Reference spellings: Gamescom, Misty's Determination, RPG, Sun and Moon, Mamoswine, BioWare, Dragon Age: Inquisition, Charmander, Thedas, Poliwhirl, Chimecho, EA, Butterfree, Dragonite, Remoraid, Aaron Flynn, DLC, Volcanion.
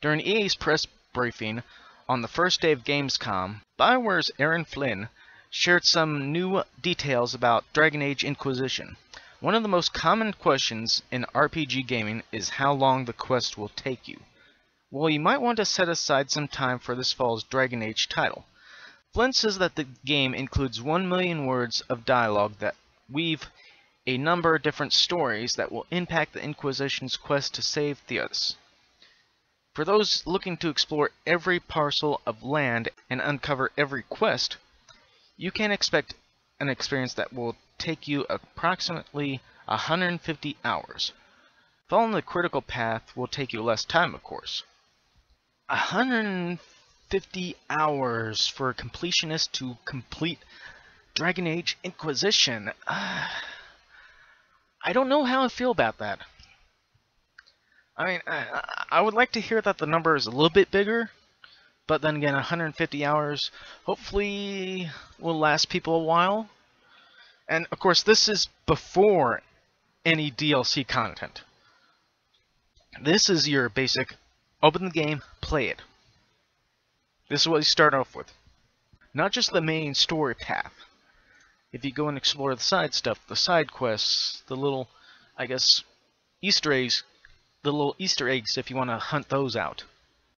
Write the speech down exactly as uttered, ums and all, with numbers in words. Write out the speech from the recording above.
During E A's press briefing on the first day of Gamescom, BioWare's Aaron Flynn shared some new details about Dragon Age: Inquisition. One of the most common questions in R P G gaming is how long the quest will take you. Well, you might want to set aside some time for this fall's Dragon Age title. Flynn says that the game includes one million words of dialogue that weave a number of different stories that will impact the Inquisition's quest to save Thedas. For those looking to explore every parcel of land and uncover every quest, you can expect an experience that will take you approximately one hundred fifty hours. Following the critical path will take you less time, of course. one hundred fifty hours for a completionist to complete Dragon Age Inquisition. Uh, I don't know how I feel about that. I mean, I, I would like to hear that the number is a little bit bigger, but then again, one hundred fifty hours hopefully will last people a while. And of course, this is before any D L C content. This is your basic open the game, play it. This is what you start off with. Not just the main story path. If you go and explore the side stuff, the side quests, the little, I guess, Easter eggs, the little Easter eggs if you want to hunt those out.